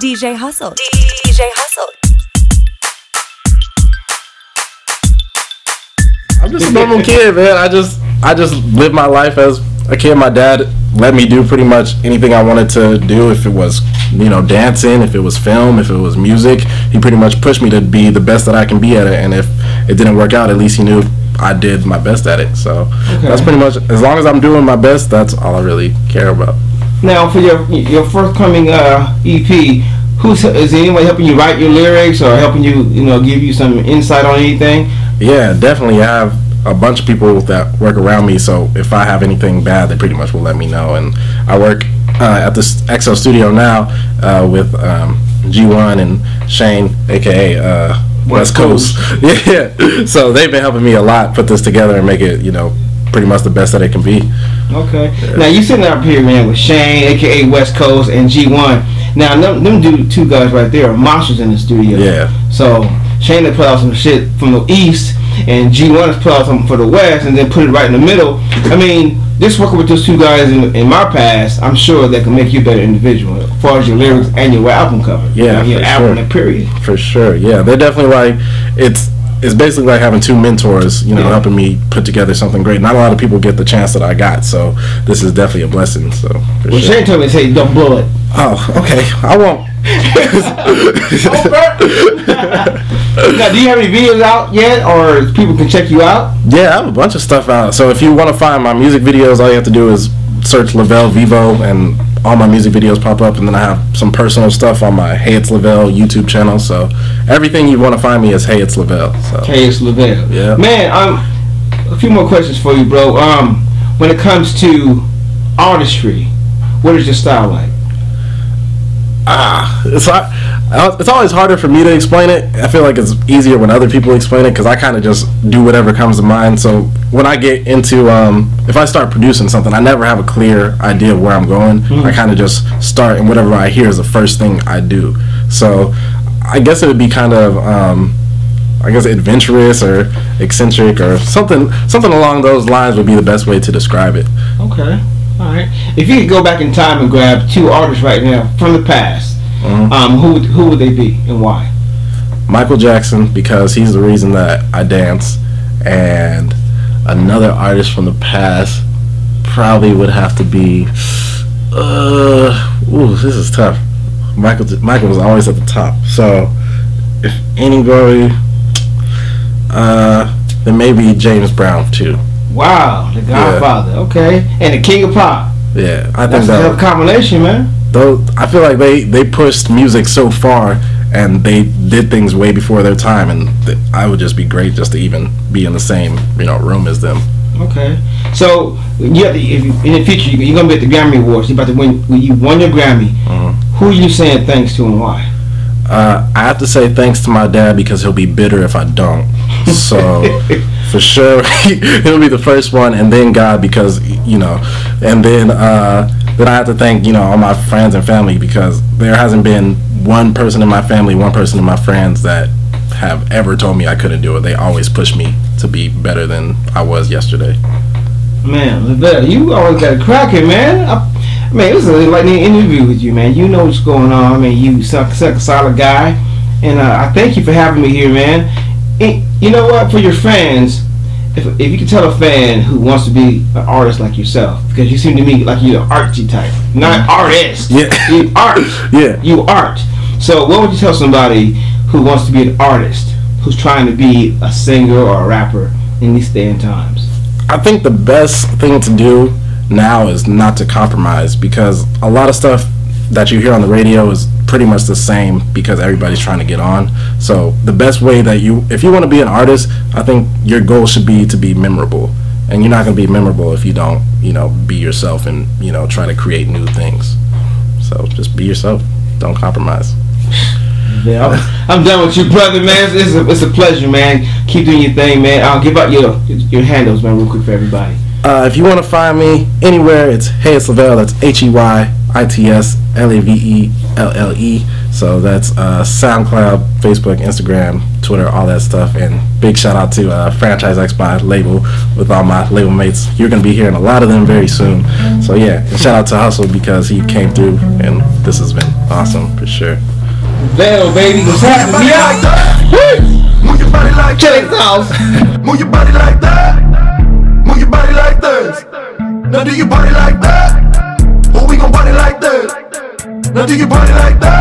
DJ Hustle. DJ Hustle. I'm just a normal kid, man. I just lived my life as a kid. My dad let me do pretty much anything I wanted to do. If it was, you know, dancing, if it was film, if it was music, he pretty much pushed me to be the best that I can be at it. And if it didn't work out, at least he knew I did my best at it. So that's pretty much, as long as I'm doing my best, that's all I really care about. Now, for your forthcoming EP, is anyone helping you write your lyrics or helping you, you know, give you some insight on anything? Yeah, definitely. I have a bunch of people that work around me, so if I have anything bad, they pretty much will let me know. And I work at this XL studio now with G1 and Shane, aka West Coast. Yeah, so they've been helping me a lot put this together and make it, you know, pretty much the best that it can be. Okay. Yeah. Now you sitting up here, man, with Shane, aka West Coast, and G1. Now them two guys right there are monsters in the studio. Yeah. So Shane put out some shit from the east, and G1 has put out something for the west, and then put it right in the middle. I mean, just working with those two guys in my past, I'm sure that can make you a better individual as far as your lyrics and your album cover. Yeah, and your album, sure. Period. For sure. Yeah, they're definitely like, it's basically like having two mentors, you know, helping me put together something great. Not a lot of people get the chance that I got, so this is definitely a blessing. So, well, Shane told me to say, "Don't blow it." Oh, okay, I won't. Now, do you have any videos out yet, or people can check you out? Yeah, I have a bunch of stuff out. So if you want to find my music videos, all you have to do is search Lavelle Vivo, and all my music videos pop up. And then I have some personal stuff on my Hey It's Lavelle YouTube channel. So everything you want to find me is Hey It's Lavelle. So. Hey It's Lavelle. Yeah. Man, a few more questions for you, bro. When it comes to artistry, what is your style like? It's always harder for me to explain it. I feel like it's easier when other people explain it, because I kind of just do whatever comes to mind. So when I get into, if I start producing something, I never have a clear idea of where I'm going. I kind of just start, and whatever I hear is the first thing I do. So I guess it would be kind of, I guess adventurous or eccentric or something along those lines would be the best way to describe it. Okay. Alright. If you could go back in time and grab two artists right now from the past, who would they be and why? Michael Jackson, because he's the reason that I dance. And another artist from the past probably would have to be, this is tough. Michael was always at the top. So if anybody, then maybe James Brown too. Wow, the Godfather, okay, and the King of Pop. Yeah, I think that's a combination, man. Though I feel like they pushed music so far, and they did things way before their time, and I would just be great just to even be in the same, you know, room as them. Okay, so yeah, if in the future you're gonna be at the Grammy Awards, you're about to win. You won your Grammy. Who are you saying thanks to and why? I have to say thanks to my dad, because he'll be bitter if I don't. So for sure he'll be the first one, and then God, because, you know, and then I have to thank, you know, all my friends and family, because there hasn't been one person in my family, one person in my friends that have ever told me I couldn't do it. They always push me to be better than I was yesterday. Man, Lavelle, you always got a cracking, man. Man, this is like an interview with you, man. You know what's going on. I mean, you suck a solid guy, and I thank you for having me here, man. And you know what? For your fans, if you can tell a fan who wants to be an artist like yourself, because you seem to me like you're an artsy type, not artist. Yeah, you art. Yeah, you art. So, what would you tell somebody who wants to be an artist, who's trying to be a singer or a rapper in these day and times? I think the best thing to do now is not to compromise, because a lot of stuff that you hear on the radio is pretty much the same, because everybody's trying to get on. So the best way that if you want to be an artist, I think your goal should be to be memorable, and you're not going to be memorable if you don't, you know, be yourself and, you know, try to create new things. So just be yourself, don't compromise. Yeah, I'm done with you, brother, man. It's a pleasure, man. Keep doing your thing, man. I'll give out your handles, man, real quick for everybody. If you want to find me anywhere, it's Hey It's Lavelle. That's HEYITSLAVELLE. So So that's SoundCloud, Facebook, Instagram, Twitter, all that stuff. And big shout out to Franchise X Label with all my label mates. You're going to be hearing a lot of them very soon. So yeah, and shout out to Hustle because he came through, and this has been awesome for sure. Lavelle, baby, what's happening? Move your body like that. Move your body like that. Move your body like this. Now do your body like that. Oh, we gon' body like this. Now do your body like that.